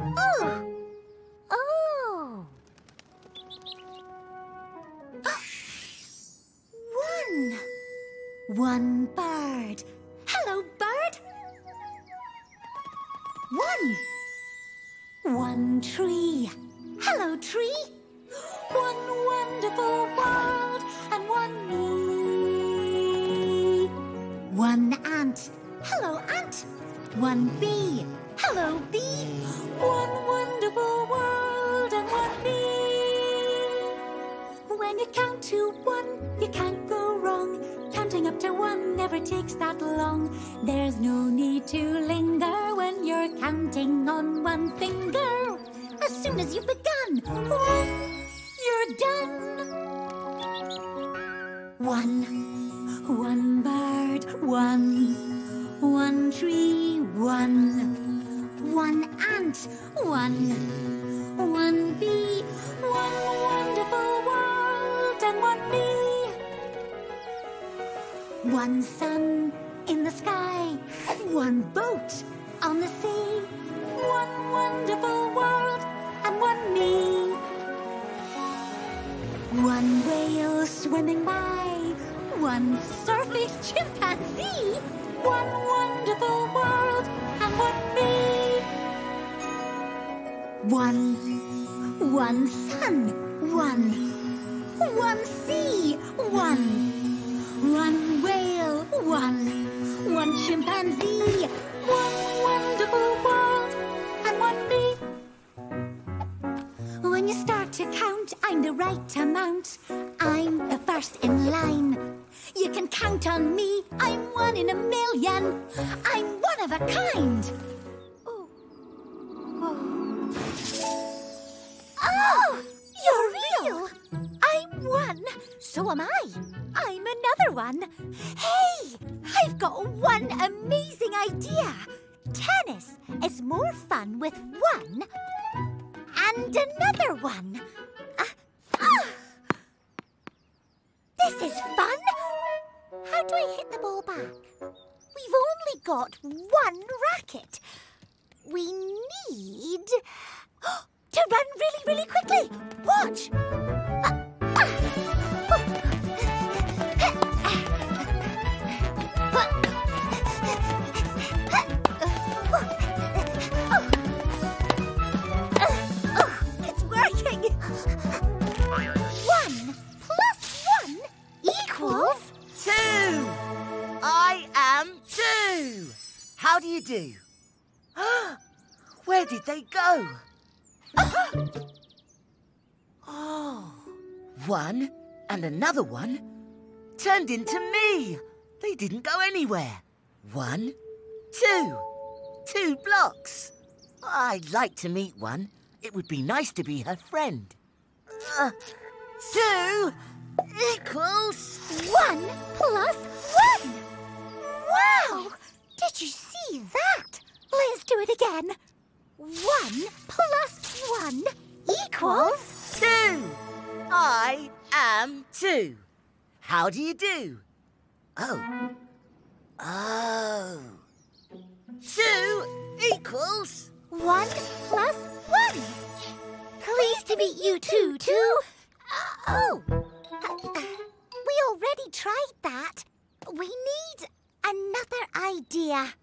Oh! Oh! One! One bird! Hello, bird! One! One tree! Hello, tree! One wonderful world and one me! One ant! Hello, ant! One bee! Hello, bee! One wonderful world and one bee! When you count to one, you can't go wrong. Counting up to one never takes that long. There's no need to linger when you're counting on one finger. As soon as you've begun, you're done. One bird, one tree, one ant, one bee, one wonderful world and one me. One sun in the sky, one boat on the sea, one wonderful world and one me. One whale swimming by, one surfing chimpanzee, one wonderful world and one me. One sun, one sea, one whale, one chimpanzee, one wonderful world and one me. When you start to count, I'm the right amount. I'm the first in line. You can count on me, I'm 1 in a million. I'm one of a kind. Oh, oh, you're real. I'm one, so am I. I'm another one. Hey, I've got one amazing idea. Tennis is more fun with one and another one. This is fun. How do I hit the ball back? We've only got one racket. We need to run really, really quickly. Watch. It's working. 1 plus 1 equals 2. I am 2. How do you do? Where did they go? Oh, one and another one turned into me. They didn't go anywhere. 1, 2. 2 blocks. I'd like to meet one. It would be nice to be her friend. 2 equals 1 plus 1. Wow! Did you see that? Let's do it again. 1 plus 1 equals 2. I am 2. How do you do? Oh. 2 equals 1 plus 1. Pleased to meet you too, 2. We already tried that. We need another idea.